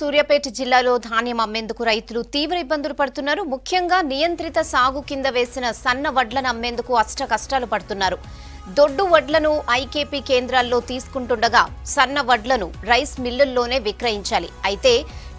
సూర్యాపేట జిల్లాలో ధాన్యం అమ్మేందుకు రైతులు తీవ్ర ఇబ్బందులు పడుతున్నారు. ముఖ్యంగా నియంత్రిత సాగు కింద వేసిన సన్న వడ్లను అమ్మేందుకు అష్ట కష్టాలు పడుతున్నారు. దొడ్డు వడ్లను ఐకేపీ కేంద్రాల్లో తీసుకుంటుండగా సన్న వడ్లను రైస్ మిల్లుల్లోనే విక్రయించాలి. అయితే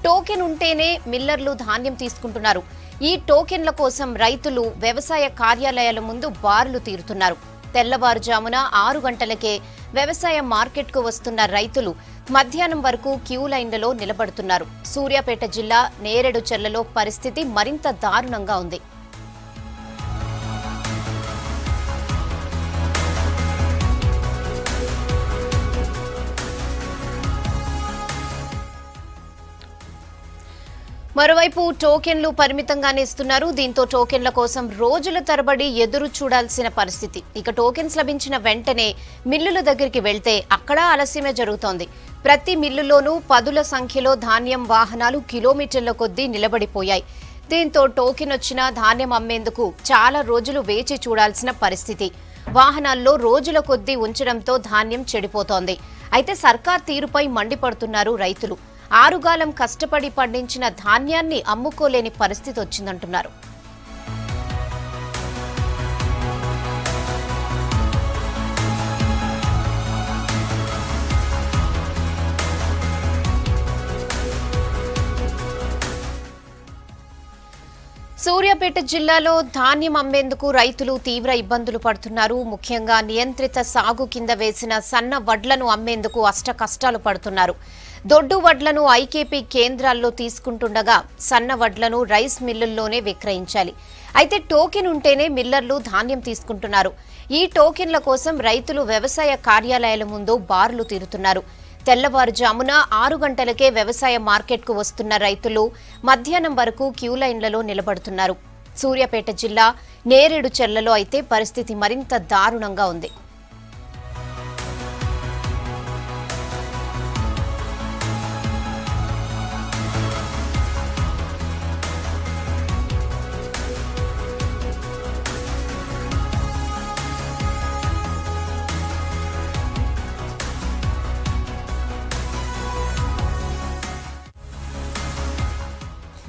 టోకెన్ ఉంటేనే మిల్లర్లు ధాన్యం తీసుకుంటున్నారు. ఈ టోకెన్ల కోసం రైతులు వ్యవసాయ కార్యాలయాల ముందు బారులు తీరుతున్నారు. తెల్లవారుజామున 6 గంటలకే వ్యవసాయ మార్కెట్కు వస్తున్న రైతులు మధ్యాహ్నం వరకు క్యూ లైన్లలో నిలబడుతున్నారు. సూర్యాపేట జిల్లా నేరేడు చెర్లలో పరిస్థితి మరింత దారుణంగా ఉంది. మరోవైపు టోకెన్లు పరిమితంగానే ఇస్తున్నారు. దీంతో టోకెన్ల కోసం రోజుల తరబడి ఎదురు చూడాల్సిన పరిస్థితి. ఇక టోకెన్స్ లభించిన వెంటనే మిల్లుల దగ్గరికి వెళ్తే అక్కడ ఆలస్యమే జరుగుతోంది. ప్రతి మిల్లులోనూ పదుల సంఖ్యలో ధాన్యం వాహనాలు కిలోమీటర్ల కొద్దీ నిలబడిపోయాయి. దీంతో టోకెన్ వచ్చినా ధాన్యం అమ్మేందుకు చాలా రోజులు వేచి చూడాల్సిన పరిస్థితి. వాహనాల్లో రోజుల కొద్దీ ఉంచడంతో ధాన్యం చెడిపోతోంది. అయితే సర్కార్ తీరుపై మండిపడుతున్నారు రైతులు. ఆరుగాలం కష్టపడి పండించిన ధాన్యాన్ని అమ్ముకోలేని పరిస్థితి వచ్చిందంటున్నారు. సూర్యాపేట జిల్లాలో ధాన్యం అమ్మేందుకు రైతులు తీవ్ర ఇబ్బందులు పడుతున్నారు. ముఖ్యంగా నియంత్రిత సాగు కింద వేసిన సన్న వడ్లను అమ్మేందుకు అష్ట కష్టాలు పడుతున్నారు. దొడ్డు వడ్లను ఐకేపీ కేంద్రాల్లో తీసుకుంటుండగా సన్న వడ్లను రైస్ మిల్లుల్లోనే విక్రయించాలి. అయితే టోకెన్ ఉంటేనే మిల్లర్లు ధాన్యం తీసుకుంటున్నారు. ఈ టోకెన్ల కోసం రైతులు వ్యవసాయ కార్యాలయాల ముందు బారులు తీరుతున్నారు. తెల్లవారుజామున 6 గంటలకే వ్యవసాయ మార్కెట్కు వస్తున్న రైతులు మధ్యాహ్నం వరకు క్యూ లైన్లలో నిలబడుతున్నారు. సూర్యాపేట జిల్లా నేరేడు చెర్లలో అయితే పరిస్థితి మరింత దారుణంగా ఉంది.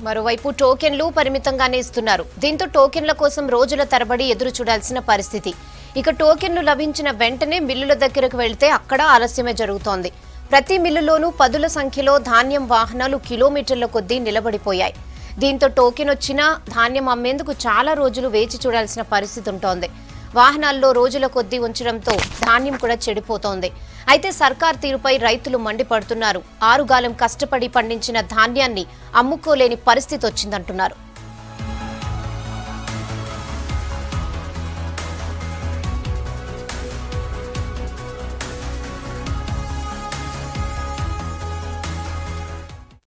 మరోవైపు టోకెన్లు పరిమితంగానే ఇస్తున్నారు. దీంతో టోకెన్ల కోసం రోజుల తరబడి ఎదురు చూడాల్సిన పరిస్థితి. ఇక టోకెన్లు లభించిన వెంటనే మిల్లుల దగ్గరకు వెళ్తే అక్కడ ఆలస్యమే జరుగుతోంది. ప్రతి మిల్లులోనూ పదుల సంఖ్యలో ధాన్యం వాహనాలు కిలోమీటర్ల కొద్దీ నిలబడిపోయాయి. దీంతో టోకెన్ వచ్చినా ధాన్యం అమ్మేందుకు చాలా రోజులు వేచి చూడాల్సిన పరిస్థితి ఉంటోంది. వాహనాల్లో రోజుల కొద్దీ ఉంచడంతో ధాన్యం కూడా చెడిపోతోంది. అయితే సర్కార్ తీరుపై రైతులు మండిపడుతున్నారు. ఆరుగాలం కష్టపడి పండించిన ధాన్యాన్ని అమ్ముకోలేని పరిస్థితి వచ్చిందంటున్నారు.